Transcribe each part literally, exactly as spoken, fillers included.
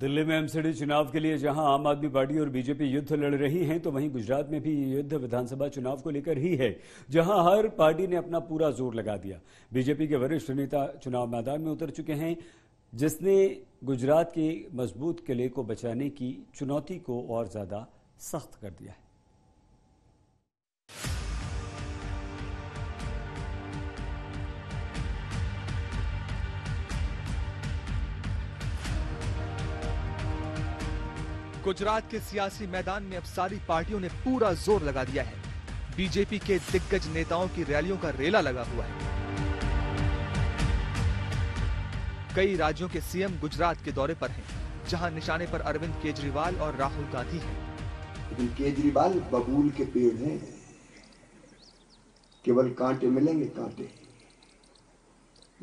दिल्ली में एमसीडी चुनाव के लिए जहां आम आदमी पार्टी और बीजेपी युद्ध लड़ रही हैं, तो वहीं गुजरात में भी युद्ध विधानसभा चुनाव को लेकर ही है, जहां हर पार्टी ने अपना पूरा जोर लगा दिया। बीजेपी के वरिष्ठ नेता चुनाव मैदान में उतर चुके हैं, जिसने गुजरात के मजबूत किले को बचाने की चुनौती को और ज्यादा सख्त कर दिया है। गुजरात के सियासी मैदान में अब सारी पार्टियों ने पूरा जोर लगा दिया है। बीजेपी के दिग्गज नेताओं की रैलियों का रेला लगा हुआ है। कई राज्यों के सीएम गुजरात के दौरे पर हैं, जहां निशाने पर अरविंद केजरीवाल और राहुल गांधी हैं। लेकिन केजरीवाल बबूल के पेड़ हैं, केवल कांटे मिलेंगे कांटे।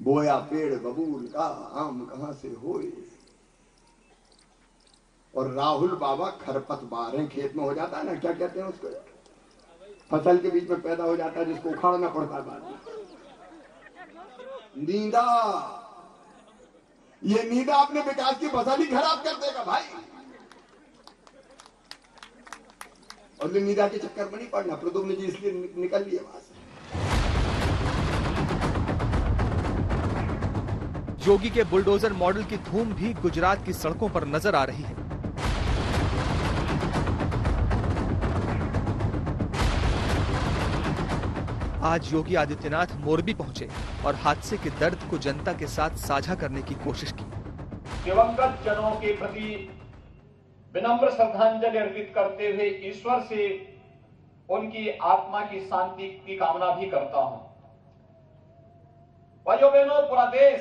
बोया पेड़ बबूल का, आम कहां से होए। और राहुल बाबा खरपतवार हैं, खेत में हो जाता है ना, क्या कहते हैं उसको, फसल के बीच में पैदा हो जाता है, जिसको उखाड़ना पड़ता है बाद में। नींदा, ये नींदा अपने विकास की फसल ही खराब कर देगा भाई। और नींदा के चक्कर में नहीं पड़ना। प्रद्युम्न जी इसलिए नि निकल लिए वहां से। योगी के बुलडोजर मॉडल की धूम भी गुजरात की सड़कों पर नजर आ रही है। आज योगी आदित्यनाथ मोरबी पहुंचे और हादसे के दर्द को जनता के साथ साझा करने की कोशिश की। दिवंगत जनों के प्रति विनम्र श्रद्धांजलि अर्पित करते हुए ईश्वर से उनकी आत्मा की शांति की कामना भी करता हूं। भाइयों बहनों, पूरा देश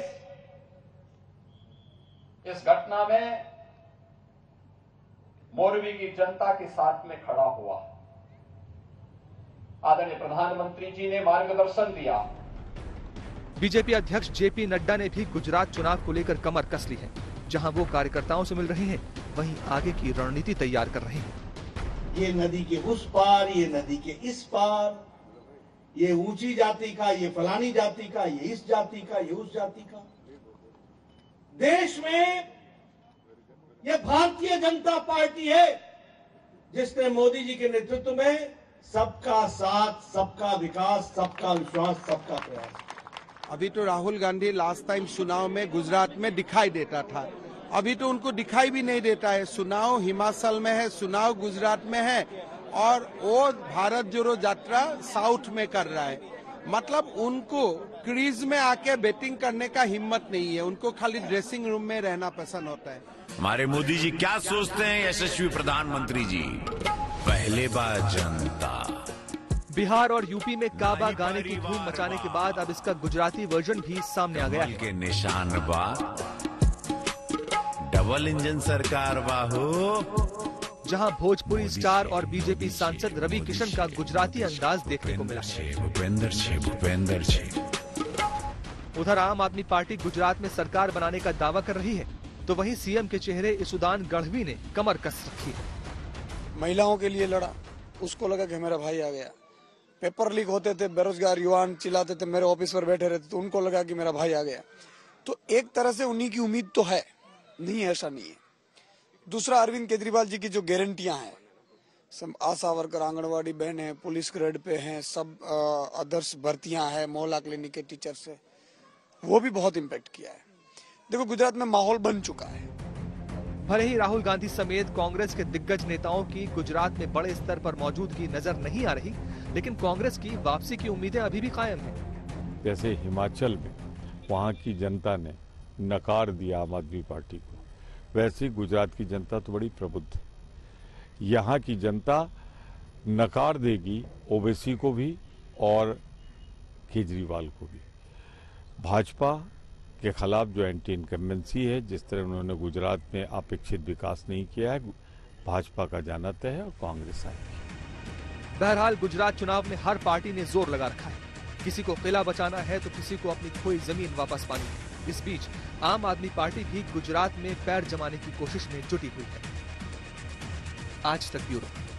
इस घटना में मोरबी की जनता के साथ में खड़ा हुआ। आदरणीय प्रधानमंत्री जी ने मार्गदर्शन दिया। बीजेपी अध्यक्ष जेपी नड्डा ने भी गुजरात चुनाव को लेकर कमर कस ली है। जहां वो कार्यकर्ताओं से मिल रहे हैं, वहीं आगे की रणनीति तैयार कर रहे हैं। ये नदी के उस पार, ये नदी के इस पार, ये ऊंची जाति का, ये फलानी जाति का, ये इस जाति का, ये उस जाति का। देश में ये भारतीय जनता पार्टी है जिसने मोदी जी के नेतृत्व में सबका साथ, सबका विकास, सबका विश्वास, सबका प्रयास। अभी तो राहुल गांधी लास्ट टाइम चुनाव में गुजरात में दिखाई देता था, अभी तो उनको दिखाई भी नहीं देता है। चुनाव हिमाचल में है, चुनाव गुजरात में है, और वो भारत जोड़ो यात्रा साउथ में कर रहा है। मतलब उनको क्रीज में आके बैटिंग करने का हिम्मत नहीं है, उनको खाली ड्रेसिंग रूम में रहना पसंद होता है। हमारे मोदी जी क्या सोचते हैं यशस्वी प्रधानमंत्री जी, पहले बार जनता। बिहार और यूपी में काबा गाने की धूम मचाने के बाद अब इसका गुजराती वर्जन भी सामने आ गया है। के निशान बा, डबल इंजन सरकार बाहो। जहां भोजपुरी स्टार और बीजेपी सांसद रवि किशन का गुजराती अंदाज देखने को मिला है। भूपेंद्र जी, भूपेंद्र जी। उधर आम आदमी पार्टी गुजरात में सरकार बनाने का दावा कर रही है, तो वहीं सीएम के चेहरे ईसुदान गढ़वी ने कमर कस रखी है। महिलाओं के लिए लड़ा, उसको लगा कि मेरा भाई आ गया। पेपर लीक होते थे, बेरोजगार युवान चिल्लाते थे, मेरे ऑफिस पर बैठे रहते, तो उनको लगा कि मेरा भाई आ गया। तो एक तरह से उन्हीं की उम्मीद तो है, नहीं ऐसा नहीं है। दूसरा, अरविंद केजरीवाल जी की जो गारंटियां हैं, सब आशा वर्कर, आंगनबाड़ी बहनें, पुलिस ग्रेड पे हैं, सब अदर्स भर्तियां हैं, मोहल्ला क्लिनिक के टीचर्स है, वो भी बहुत इम्पेक्ट किया है। देखो, गुजरात में माहौल बन चुका है। भले ही राहुल गांधी समेत कांग्रेस के दिग्गज नेताओं की गुजरात में बड़े स्तर पर मौजूदगी नजर नहीं आ रही, लेकिन कांग्रेस की वापसी की उम्मीदें अभी भी कायम हैं। जैसे हिमाचल में वहां की जनता ने नकार दिया आम आदमी पार्टी को, वैसे गुजरात की जनता तो बड़ी प्रबुद्ध, यहां की जनता नकार देगी ओबीसी को भी और केजरीवाल को भी। भाजपा के खिलाफ जो एंटी इनकम्बेंसी है, जिस तरह उन्होंने गुजरात में अपेक्षित विकास नहीं किया है, भाजपा का जाना तय है और कांग्रेस आएगी। बहरहाल गुजरात चुनाव में हर पार्टी ने जोर लगा रखा है। किसी को किला बचाना है तो किसी को अपनी खोई जमीन वापस पानी है। इस बीच आम आदमी पार्टी भी गुजरात में पैर जमाने की कोशिश में जुटी हुई है। आज तक ब्यूरो।